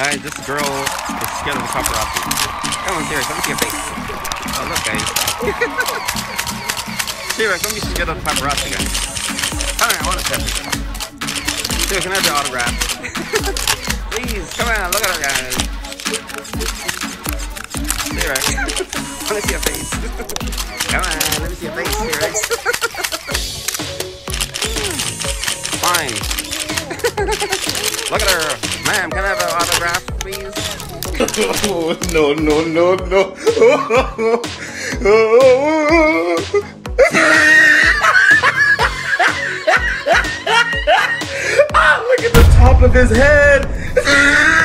Guys, this girl is scared of the paparazzi. Come on, C-Rex, let me see your face. Oh, look, guys. C-Rex, don't be scared of the paparazzi, guys. Come on, I want to see. C-Rex, can I have your autograph? Please, come on, look at her, guys. C-Rex, I want to see your face. Come on, let me see your face, C-Rex. Fine. Look at her. Ma'am, can I have an autograph, please? Oh, no, no, no, no. Oh, look at the top of his head.